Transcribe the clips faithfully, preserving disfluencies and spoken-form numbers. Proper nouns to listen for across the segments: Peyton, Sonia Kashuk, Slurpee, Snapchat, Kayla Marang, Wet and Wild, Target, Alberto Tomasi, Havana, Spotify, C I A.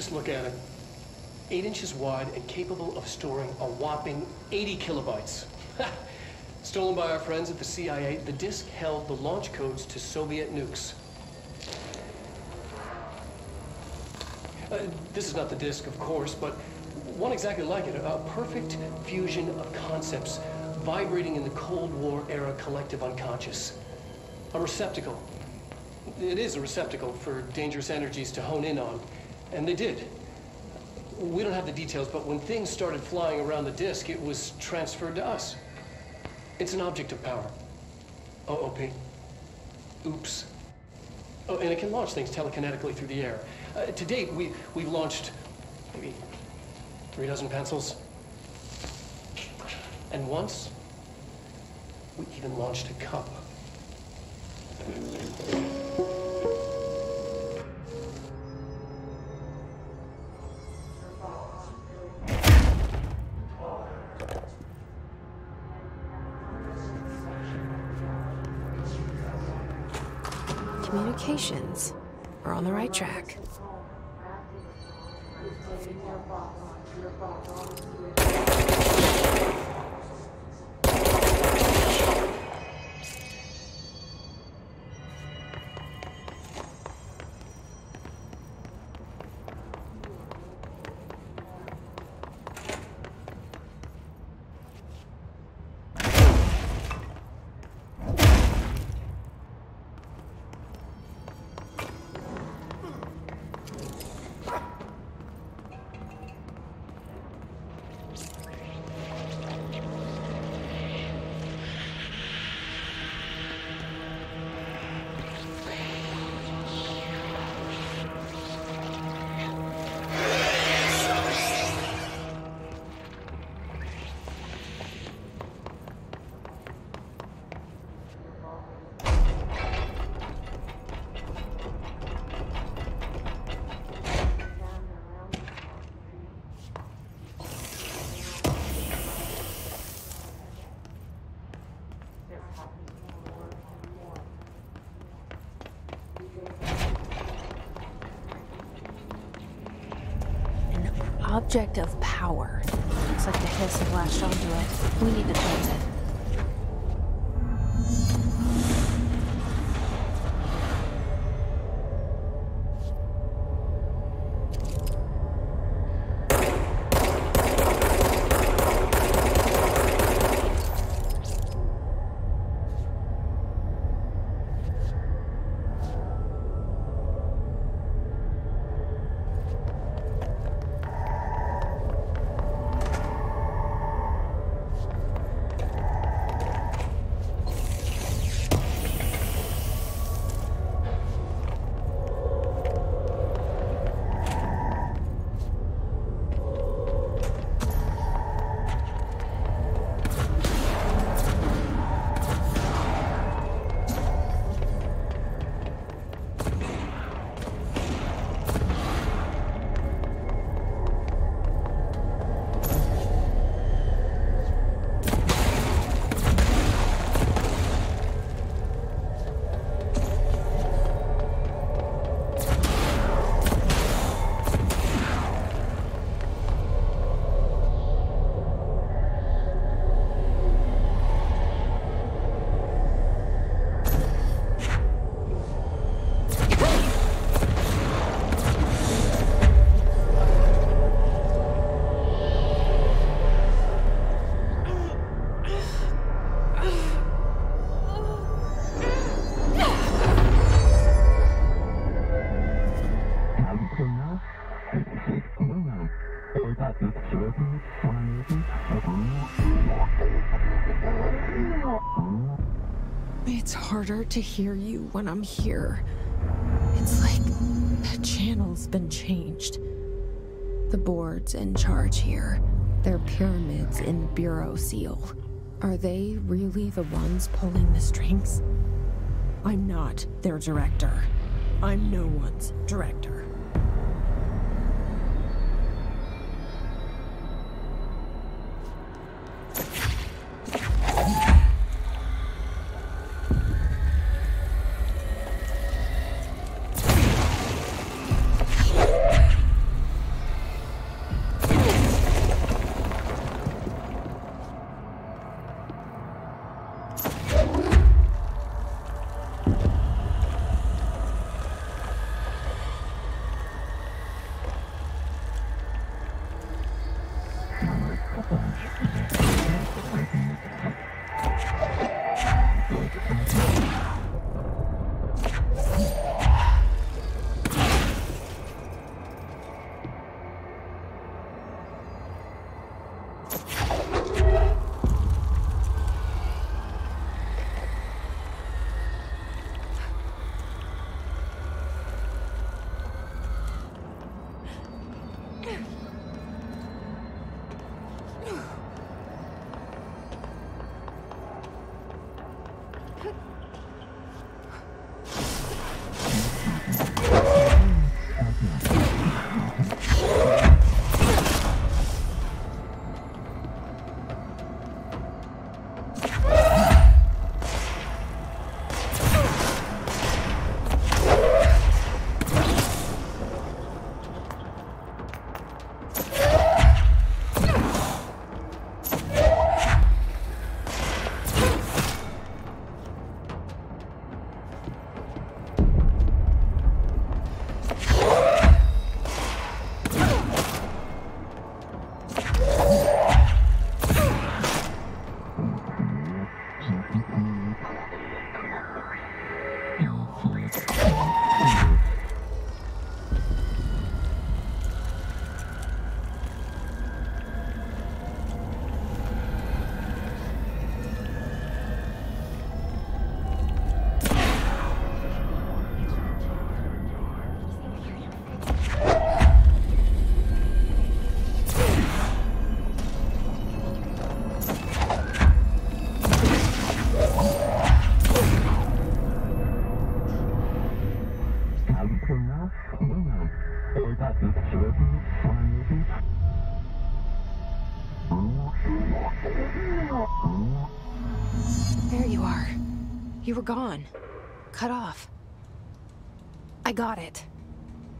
just look at it. Eight inches wide and capable of storing a whopping eighty kilobytes. Stolen by our friends at the C I A, the disk held the launch codes to Soviet nukes. Uh, this is not the disk, of course, but one exactly like it, a perfect fusion of concepts vibrating in the Cold War era collective unconscious. A receptacle. It is a receptacle for dangerous energies to hone in on, and they did. We don't have the details, but when things started flying around the disk, it was transferred to us. It's an object of power. O O P. Oops. Oh, and it can launch things telekinetically through the air. Uh, to date, we, we've launched maybe three dozen pencils. And once, we even launched a cup. Communications. We're on the right track. Object of power. Looks like the hiss have latched onto it. We need to cleanse it. It's harder to hear you when I'm here. It's like the channel's been changed. The board's in charge here. They're pyramids in Bureau Seal. Are they really the ones pulling the strings? I'm not their director. I'm no one's director. You were gone. Cut off. I got it.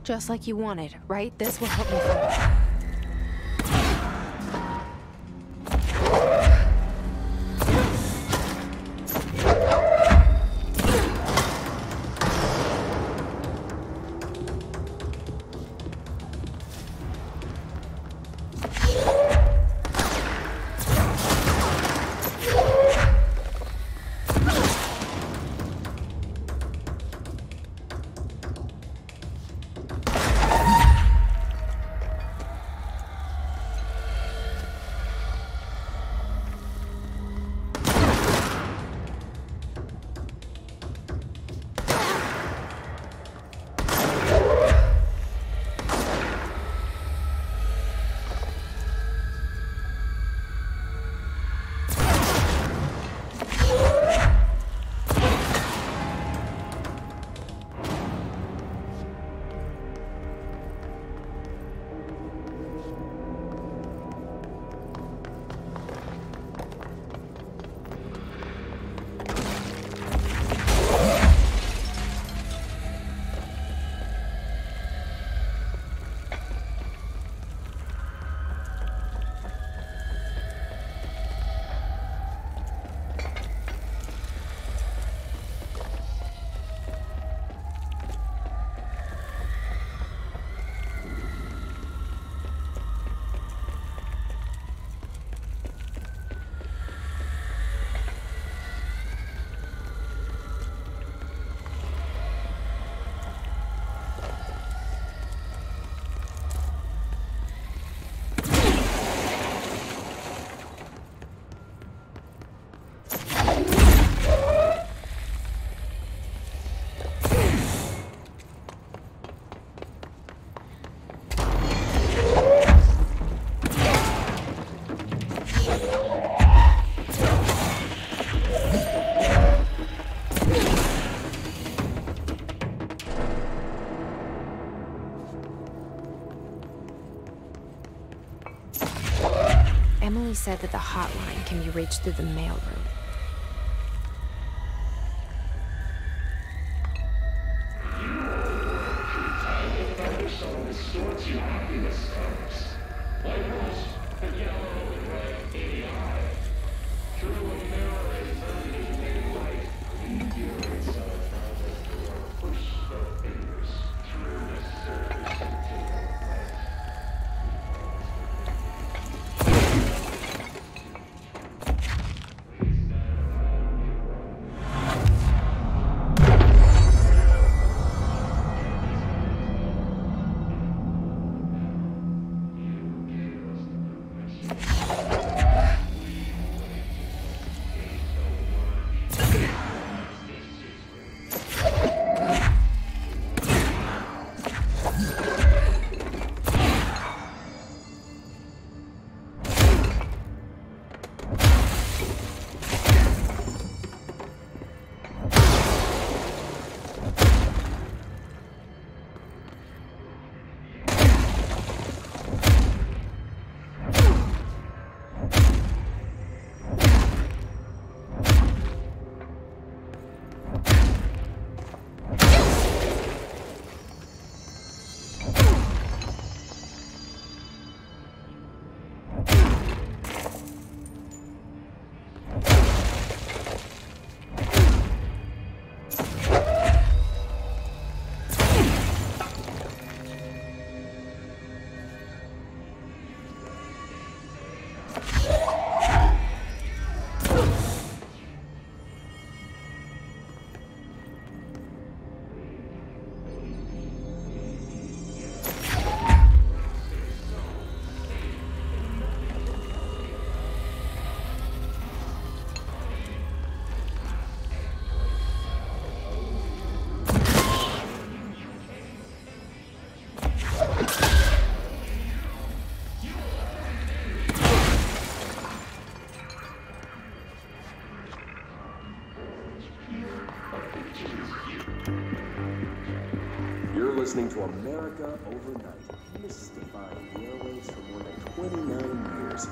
Just like you wanted, right? This will help me finish. Emily said that the hotline can be reached through the mailroom. You will keep time with someone that sorts your happiness comes. Like rose, and yellow, and red, in the eye. Through a mirror and illuminated light, leave your inside out that door. Push the fingers through the surface until light. Listening to America Overnight, mystifying the airwaves for more than twenty-nine years.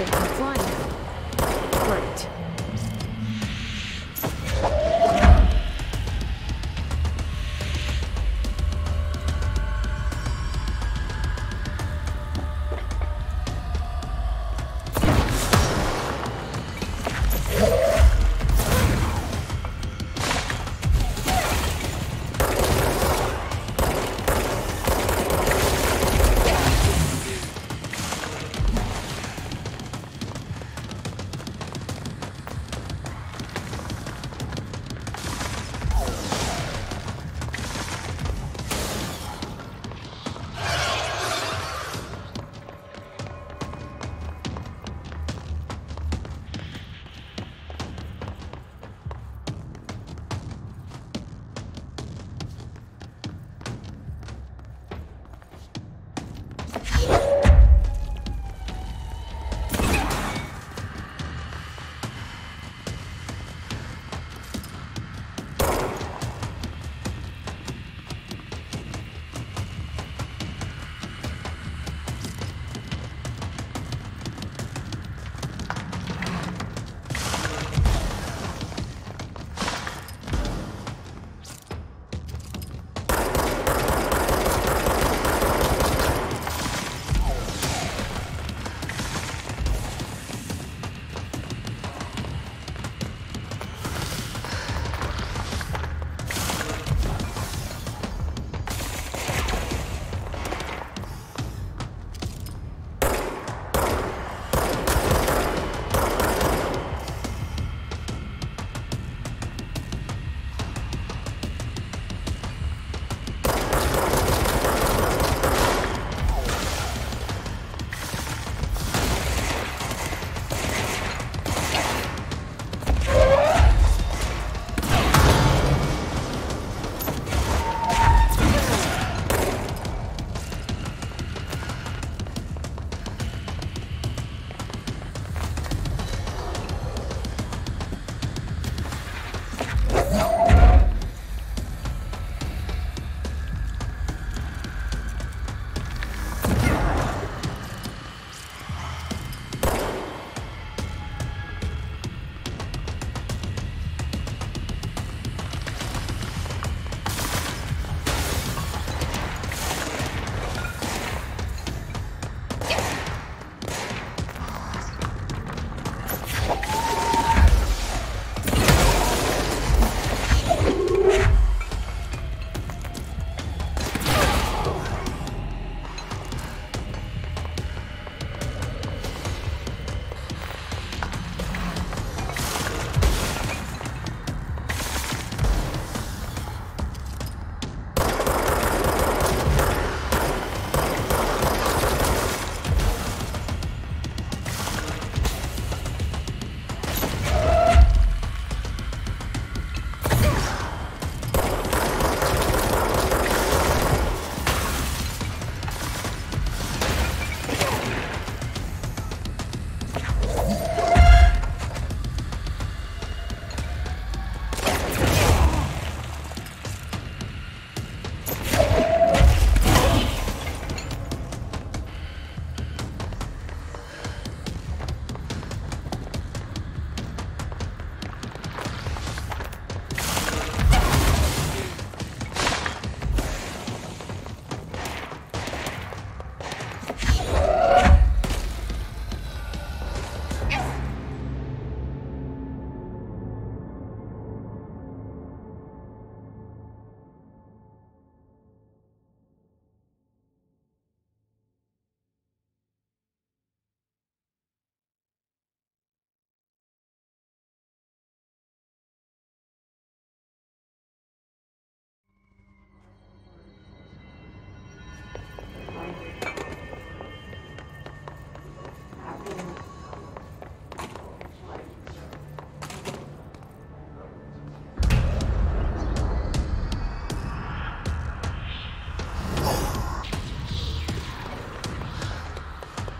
they can fly now. Great.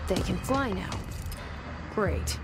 They can fly now. Great.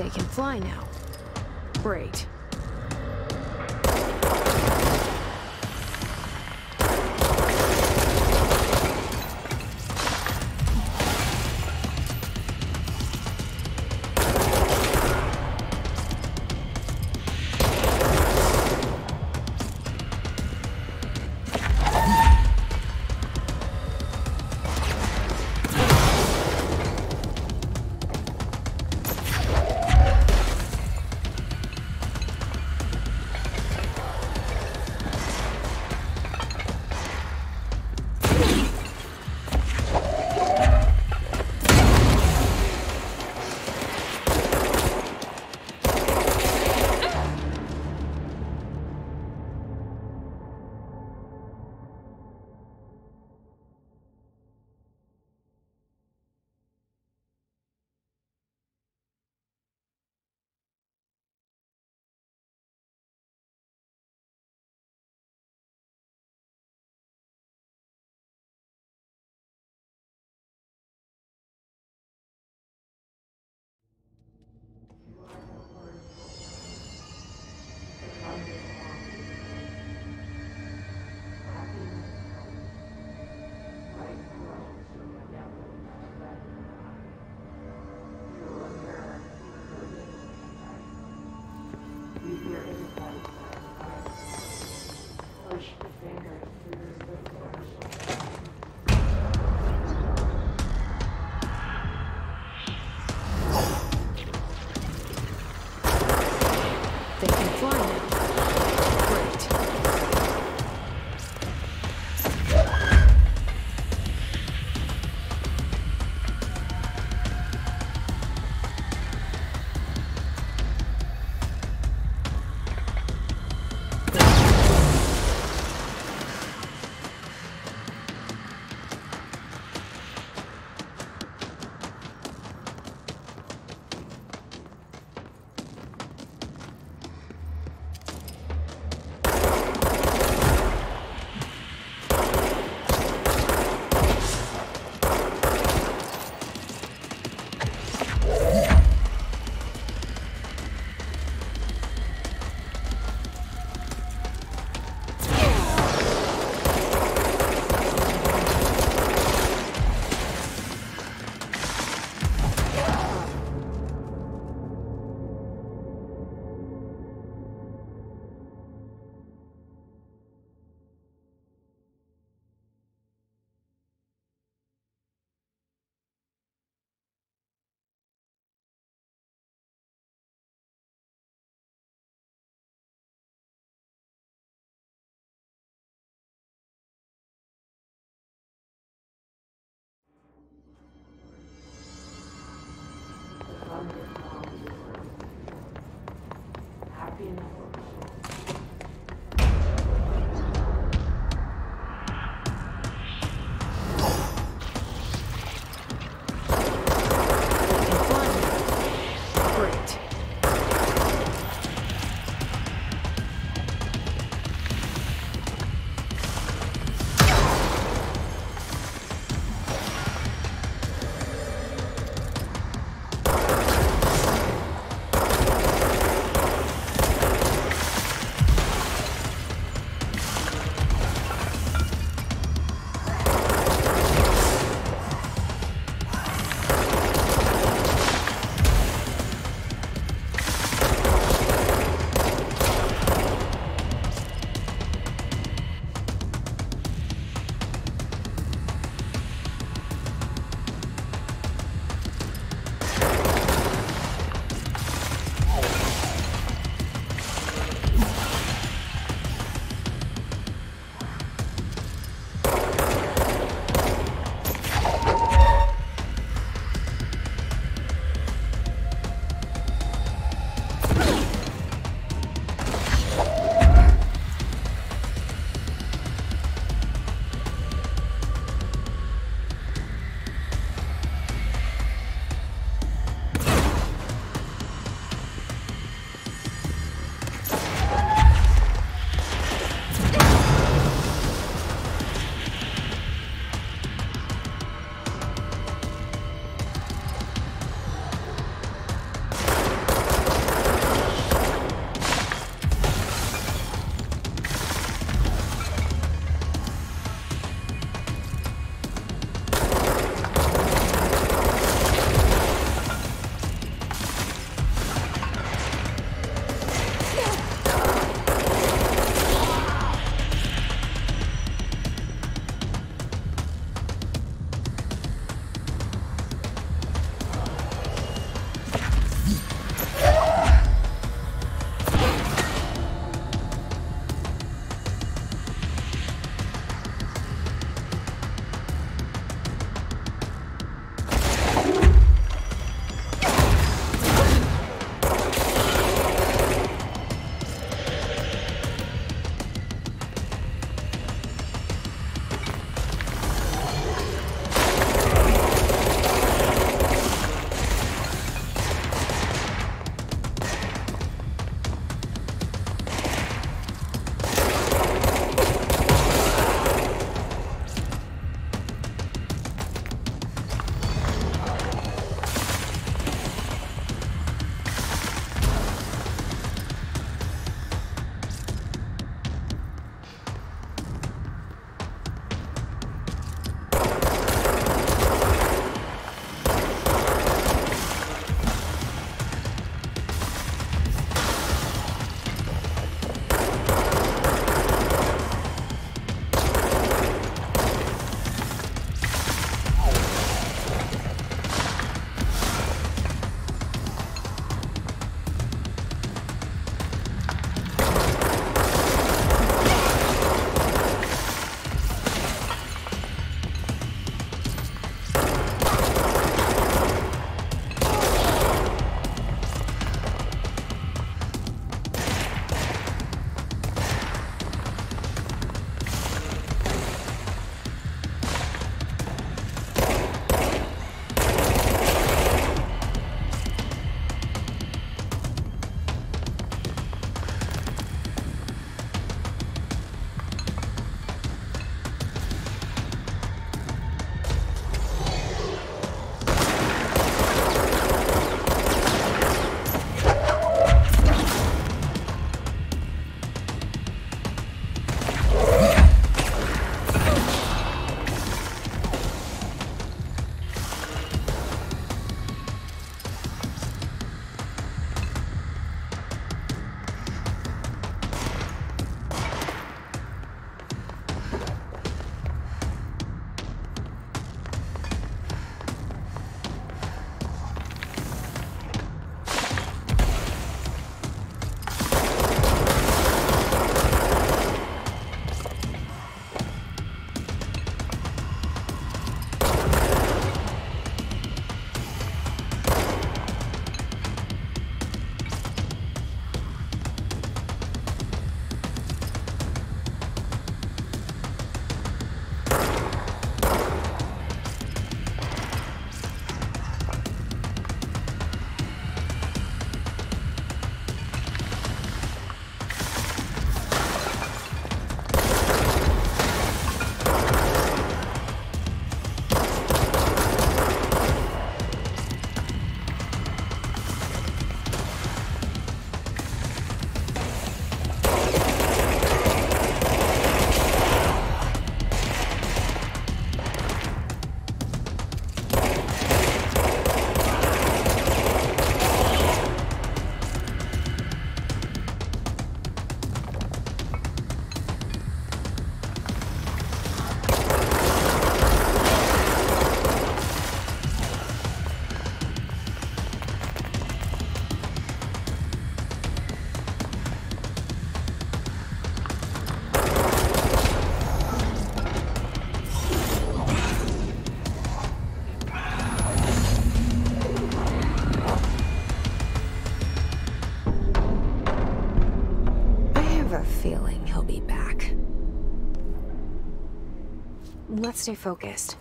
They can fly now. Great. cannot stay focused.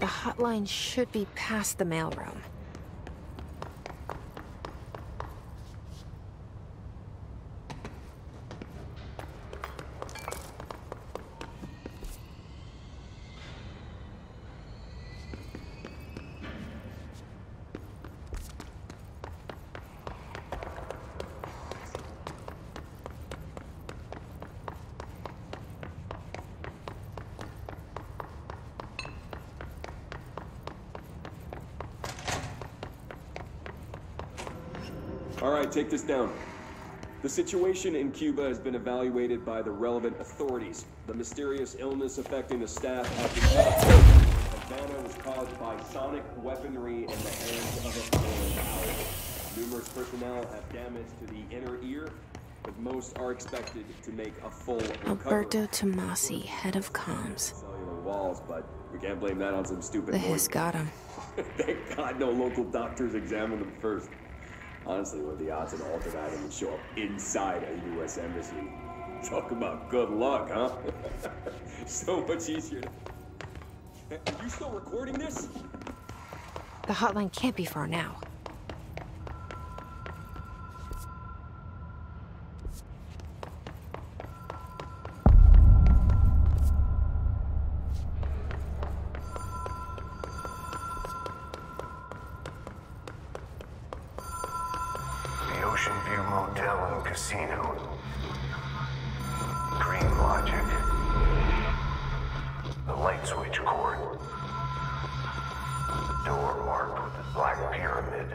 The hotline should be past the mailroom. All right, take this down. The situation in Cuba has been evaluated by the relevant authorities. The mysterious illness affecting the staff at the Havana was caused by sonic weaponry in the hands of a foreign power. Numerous personnel have damage to the inner ear, but most are expected to make a full recovery. Alberto Tomasi, head of comms. Cellular walls, but we can't blame that on some stupid The hiss got him. Thank God no local doctors examined him first. Honestly, what are the odds an altered item would show up inside a U S embassy? Talk about good luck, huh? So much easier to... Are you still recording this? The hotline can't be far now. Oceanview Motel and Casino. Dream logic. The light switch cord. The door marked with the black pyramid.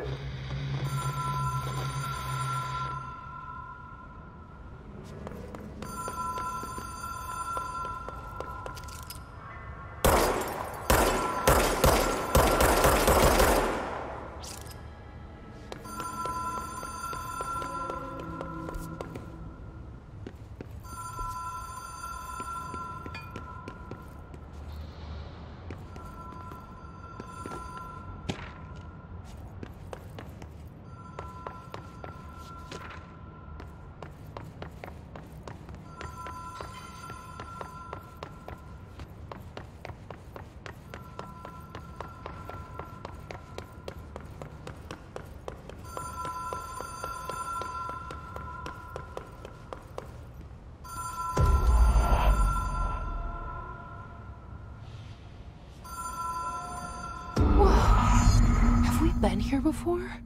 Been here before?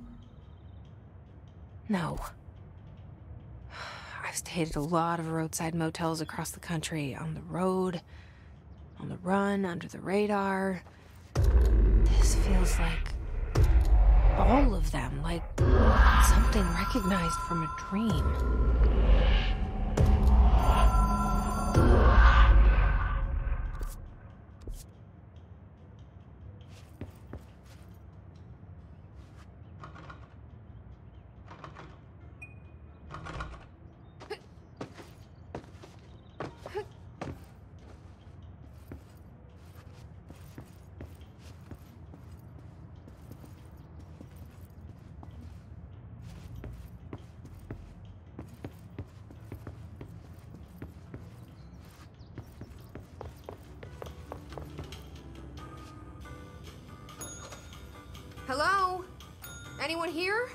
No. I've stayed at a lot of roadside motels across the country, on the road, on the run, under the radar. This feels like all of them, like something recognized from a dream. Hello? Anyone here?